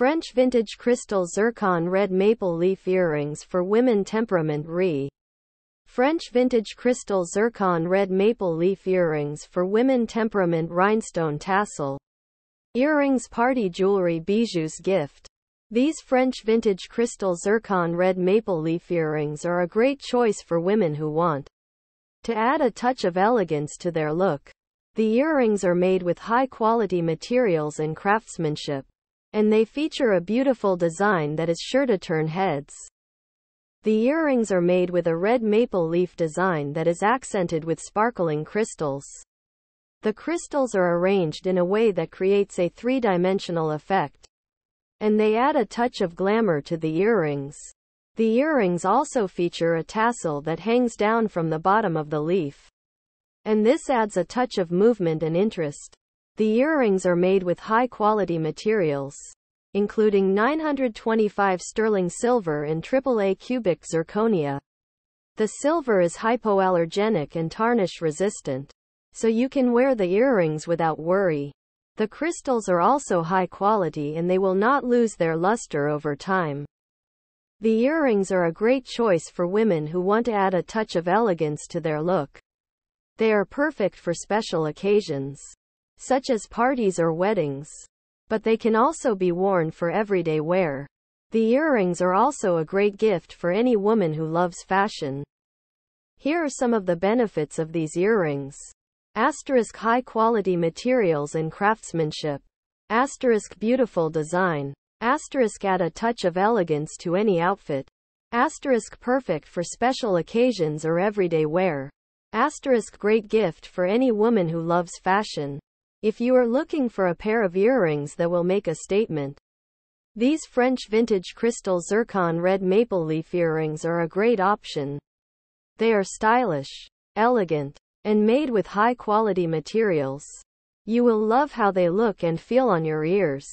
French vintage crystal zircon red maple leaf earrings for women temperament re. French vintage crystal zircon red maple leaf earrings for women temperament rhinestone tassel. Earrings party jewelry Bijoux gift. These French vintage crystal zircon red maple leaf earrings are a great choice for women who want to add a touch of elegance to their look. The earrings are made with high-quality materials and craftsmanship, and they feature a beautiful design that is sure to turn heads. The earrings are made with a red maple leaf design that is accented with sparkling crystals. The crystals are arranged in a way that creates a three-dimensional effect, and they add a touch of glamour to the earrings. The earrings also feature a tassel that hangs down from the bottom of the leaf, and this adds a touch of movement and interest. The earrings are made with high-quality materials, including 925 sterling silver and AAA cubic zirconia. The silver is hypoallergenic and tarnish-resistant, so you can wear the earrings without worry. The crystals are also high quality and they will not lose their luster over time. The earrings are a great choice for women who want to add a touch of elegance to their look. They are perfect for special occasions, such as parties or weddings, but they can also be worn for everyday wear. The earrings are also a great gift for any woman who loves fashion. Here are some of the benefits of these earrings. Asterisk high quality materials and craftsmanship. Asterisk beautiful design. Asterisk add a touch of elegance to any outfit. Asterisk perfect for special occasions or everyday wear. Asterisk great gift for any woman who loves fashion. If you are looking for a pair of earrings that will make a statement, these French vintage crystal zircon red maple leaf earrings are a great option. They are stylish, elegant, and made with high-quality materials. You will love how they look and feel on your ears.